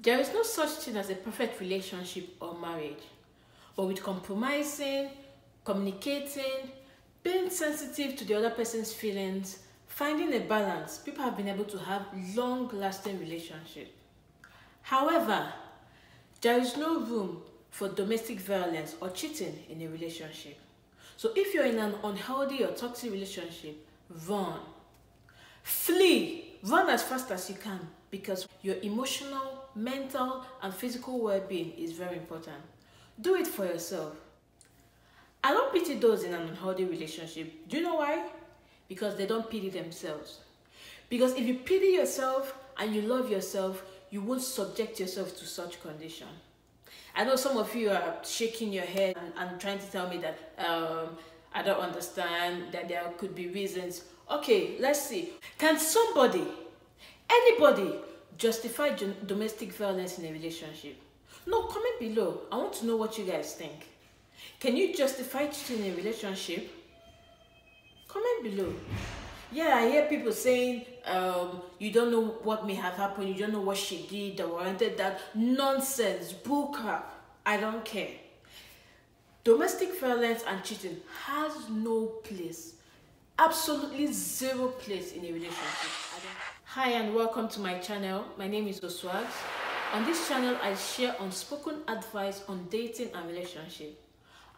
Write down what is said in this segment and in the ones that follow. There is no such thing as a perfect relationship or marriage, but with compromising, communicating, being sensitive to the other person's feelings, finding a balance, people have been able to have long-lasting relationships. However, there is no room for domestic violence or cheating in a relationship. So if you're in an unhealthy or toxic relationship, run. Flee. Run as fast as you can, because your emotional, mental and physical well-being is very important. Do it for yourself. I don't pity those in an unhealthy relationship. Do you know why? Because they don't pity themselves. Because if you pity yourself and you love yourself, you won't subject yourself to such condition. I know some of you are shaking your head and trying to tell me that I don't understand, that there could be reasons. Okay, let's see. Can somebody, anybody, justify domestic violence in a relationship? No, comment below. I want to know what you guys think. Can you justify cheating in a relationship? Comment below. Yeah, I hear people saying, you don't know what may have happened, you don't know what she did that warranted that. Nonsense, bull crap. I don't care. Domestic violence and cheating has no place. Absolutely zero place in a relationship. Hi and welcome to my channel. My name is Oswags. On this channel, I share unspoken advice on dating and relationship.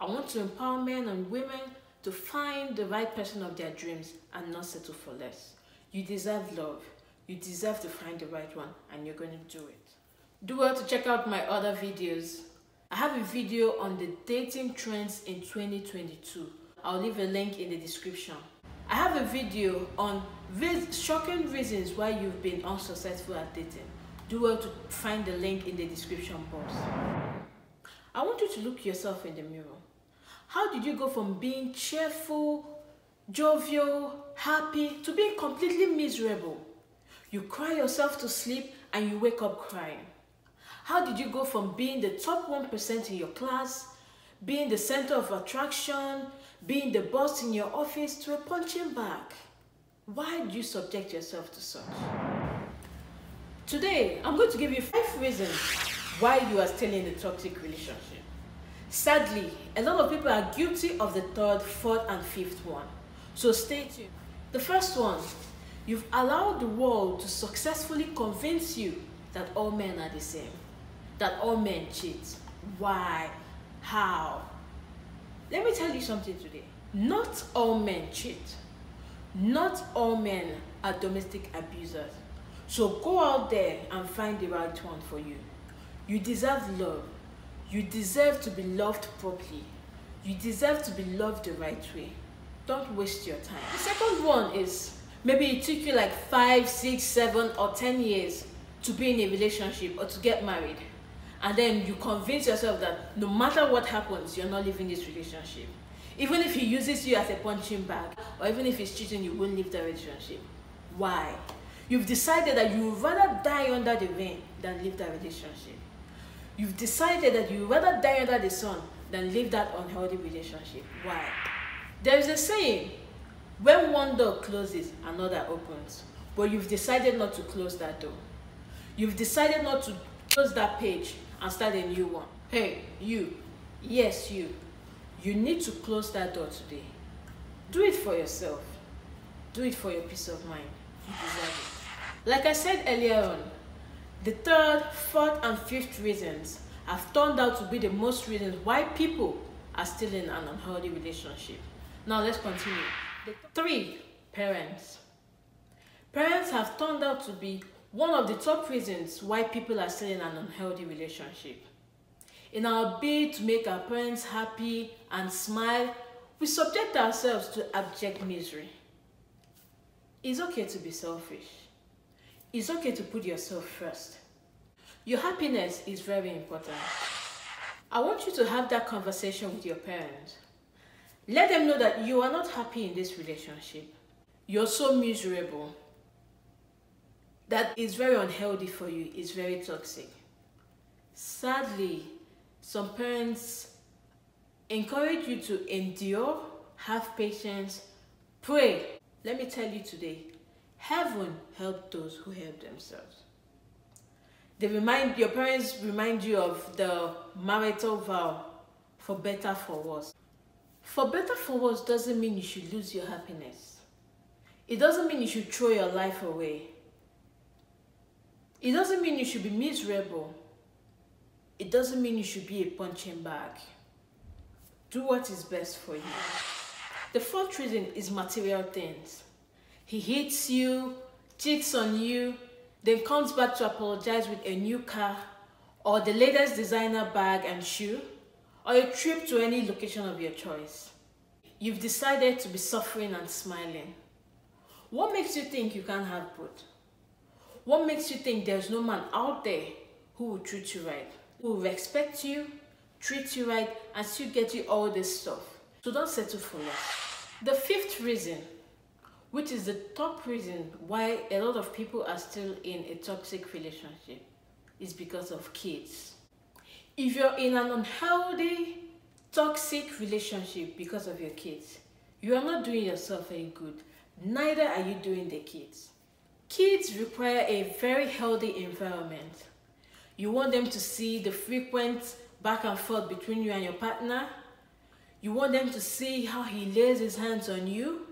I want to empower men and women to find the right person of their dreams and not settle for less. You deserve love. You deserve to find the right one, and you're going to do it. Do well to check out my other videos. I have a video on the dating trends in 2022. I'll leave a link in the description. I have a video on shocking reasons why you've been unsuccessful at dating. Do well to find the link in the description box. I want you to look yourself in the mirror. How did you go from being cheerful, jovial, happy to being completely miserable? You cry yourself to sleep and you wake up crying. How did you go from being the top 1% in your class, being the center of attraction, being the boss in your office to a punching bag? Why do you subject yourself to such? Today, I'm going to give you 5 reasons why you are still in a toxic relationship. Sadly, a lot of people are guilty of the 3rd, 4th and 5th one. So stay tuned. The first one, you've allowed the world to successfully convince you that all men are the same, that all men cheat. Why? How? Let me tell you something today. Not all men cheat. Not all men are domestic abusers. So go out there and find the right one for you. You deserve love. You deserve to be loved properly. You deserve to be loved the right way. Don't waste your time. The second one is, maybe it took you like 5, 6, 7 or 10 years to be in a relationship or to get married. And then you convince yourself that no matter what happens, you're not leaving this relationship. Even if he uses you as a punching bag, or even if he's cheating, you won't leave the relationship. Why? You've decided that you would rather die under the rain than leave that relationship. You've decided that you'd rather die under the sun than leave that unhealthy relationship. Why? There is a saying, when one door closes, another opens. But you've decided not to close that door. You've decided not to close that page and start a new one. Hey, you. Yes, you. You need to close that door today. Do it for yourself. Do it for your peace of mind. You deserve it. Like I said earlier on, the 3rd, 4th and 5th reasons have turned out to be the most reasons why people are still in an unhealthy relationship. Now let's continue. 3. Parents. Parents have turned out to be one of the top reasons why people are still in an unhealthy relationship. In our bid to make our parents happy and smile, we subject ourselves to abject misery. It's okay to be selfish. It's okay to put yourself first. Your happiness is very important. I want you to have that conversation with your parents. Let them know that you are not happy in this relationship. You're so miserable. That is very unhealthy for you. It's very toxic. Sadly, some parents encourage you to endure, have patience, pray. Let me tell you today, heaven helps those who help themselves. Your parents remind you of the marital vow, for better, for worse. For better, for worse doesn't mean you should lose your happiness. It doesn't mean you should throw your life away. It doesn't mean you should be miserable. It doesn't mean you should be a punching bag. Do what is best for you. The fourth reason is material things. He hits you, cheats on you, then comes back to apologize with a new car, or the latest designer bag and shoe, or a trip to any location of your choice. You've decided to be suffering and smiling. What makes you think you can't have both? What makes you think there's no man out there who will treat you right, who will respect you, treat you right, and still get you all this stuff? So don't settle for less. The fifth reason, which is the top reason why a lot of people are still in a toxic relationship, is because of kids. If you're in an unhealthy, toxic relationship because of your kids, you are not doing yourself any good. Neither are you doing the kids. Kids require a very healthy environment. You want them to see the frequent back and forth between you and your partner. You want them to see how he lays his hands on you.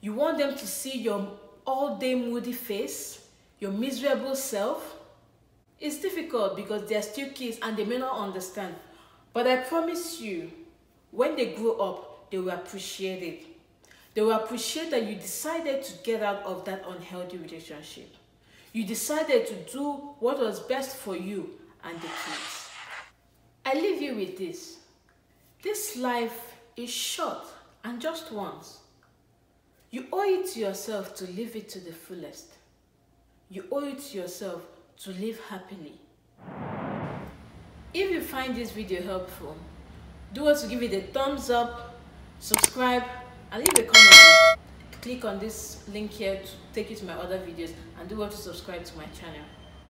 You want them to see your all-day moody face, your miserable self. It's difficult because they're still kids and they may not understand. But I promise you, when they grow up, they will appreciate it. They will appreciate that you decided to get out of that unhealthy relationship. You decided to do what was best for you and the kids. I leave you with this. This life is short and just once. You owe it to yourself to live it to the fullest. You owe it to yourself to live happily. If you find this video helpful, do what to give it a thumbs up, subscribe, and leave a comment. Click on this link here to take you to my other videos, and do what to subscribe to my channel.